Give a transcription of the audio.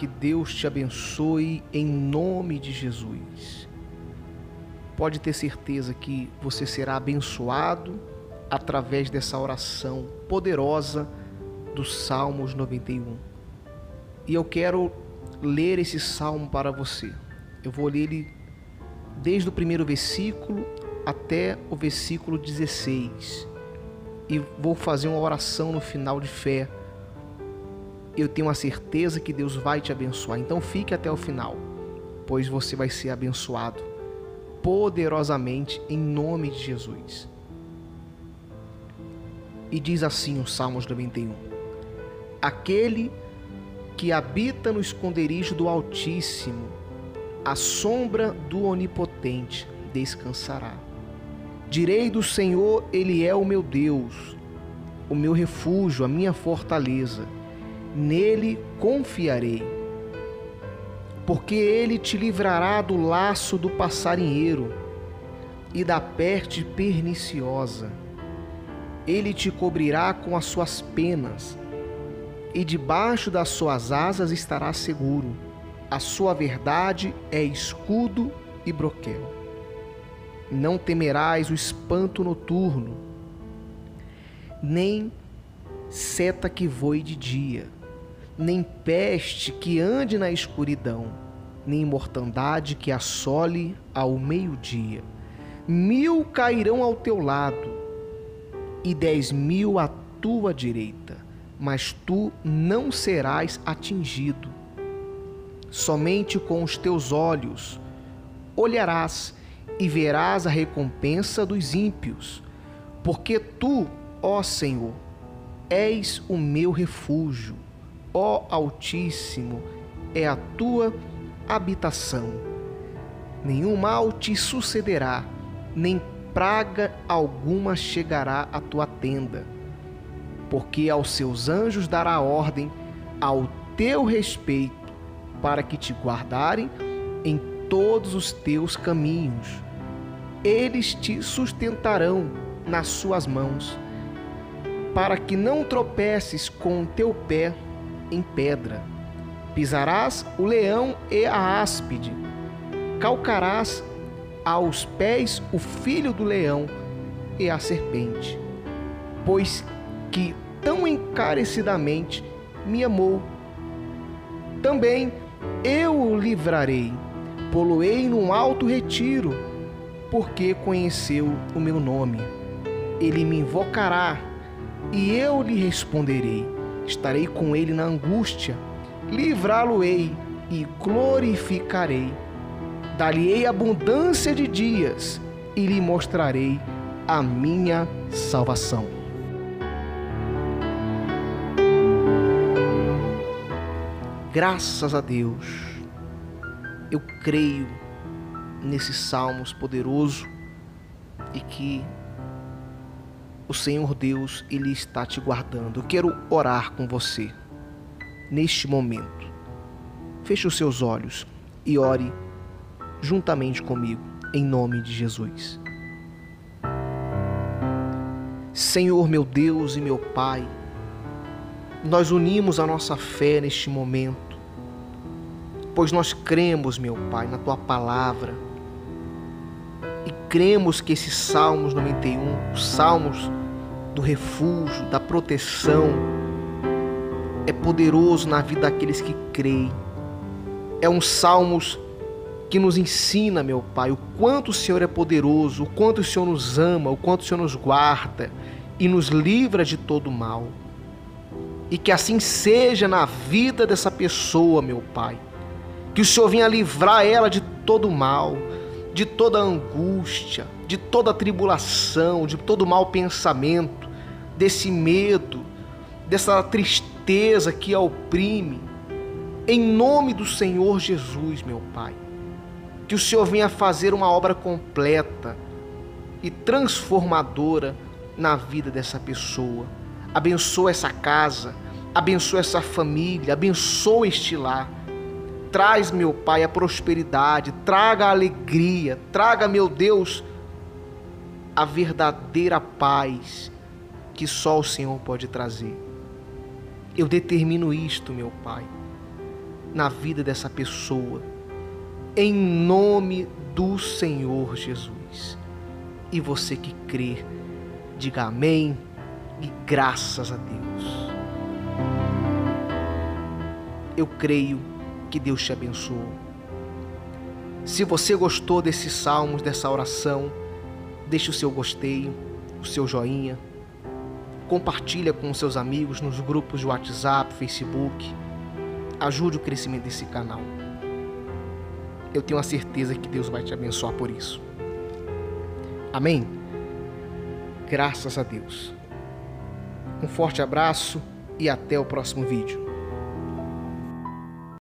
Que Deus te abençoe em nome de Jesus. Pode ter certeza que você será abençoado através dessa oração poderosa do Salmos 91. E eu quero ler esse salmo para você. Eu vou ler ele desde o primeiro versículo até o versículo 16. E vou fazer uma oração no final de fé. Eu tenho a certeza que Deus vai te abençoar. Então fique até o final, pois você vai ser abençoado poderosamente em nome de Jesus. E diz assim o Salmos 91: Aquele que habita no esconderijo do Altíssimo, à sombra do Onipotente descansará. Direi do Senhor, Ele é o meu Deus, o meu refúgio, a minha fortaleza. Nele confiarei, porque ele te livrará do laço do passarinheiro e da peste perniciosa. Ele te cobrirá com as suas penas, e debaixo das suas asas estarás seguro. A sua verdade é escudo e broquel. Não temerás o espanto noturno, nem seta que voe de dia, nem peste que ande na escuridão, nem mortandade que assole ao meio-dia. 1000 cairão ao teu lado, e 10.000 à tua direita, mas tu não serás atingido. Somente com os teus olhos olharás e verás a recompensa dos ímpios, porque tu, ó Senhor, és o meu refúgio. Ó Altíssimo, é a tua habitação. Nenhum mal te sucederá, nem praga alguma chegará à tua tenda, porque aos seus anjos dará ordem ao teu respeito, para que te guardarem em todos os teus caminhos. Eles te sustentarão nas suas mãos, para que não tropeces com o teu pé em pedra. Pisarás o leão e a áspide, calcarás aos pés o filho do leão e a serpente, pois que tão encarecidamente me amou, também eu o livrarei, poloei num alto retiro, porque conheceu o meu nome. Ele me invocará e eu lhe responderei. Estarei com ele na angústia, livrá-lo-ei e glorificarei. Dar-lhe-ei abundância de dias e lhe mostrarei a minha salvação. Graças a Deus, eu creio nesse Salmos poderoso e que o Senhor Deus, Ele está te guardando. Eu quero orar com você neste momento. Feche os seus olhos e ore juntamente comigo, em nome de Jesus. Senhor meu Deus e meu Pai, nós unimos a nossa fé neste momento, pois nós cremos, meu Pai, na Tua palavra, e cremos que esse Salmos 91, os Salmos do refúgio, da proteção, é poderoso na vida daqueles que creem. É um Salmos que nos ensina, meu Pai, o quanto o Senhor é poderoso, o quanto o Senhor nos ama, o quanto o Senhor nos guarda e nos livra de todo mal. E que assim seja na vida dessa pessoa, meu Pai, que o Senhor venha livrar ela de todo mal, de toda angústia, de toda tribulação, de todo mau pensamento, desse medo, dessa tristeza que a oprime, em nome do Senhor Jesus, meu Pai. Que o Senhor venha fazer uma obra completa e transformadora na vida dessa pessoa. Abençoa essa casa, abençoa essa família, abençoa este lar. Traz, meu Pai, a prosperidade, traga a alegria, traga, meu Deus, a verdadeira paz que só o Senhor pode trazer. Eu determino isto, meu Pai, na vida dessa pessoa, em nome do Senhor Jesus. E você que crê, diga amém e graças a Deus. Eu creio que Deus te abençoou. Se você gostou desses salmos, dessa oração, deixe o seu gostei, o seu joinha, compartilha com os seus amigos nos grupos de WhatsApp, Facebook, ajude o crescimento desse canal. Eu tenho a certeza que Deus vai te abençoar por isso. Amém? Graças a Deus. Um forte abraço e até o próximo vídeo.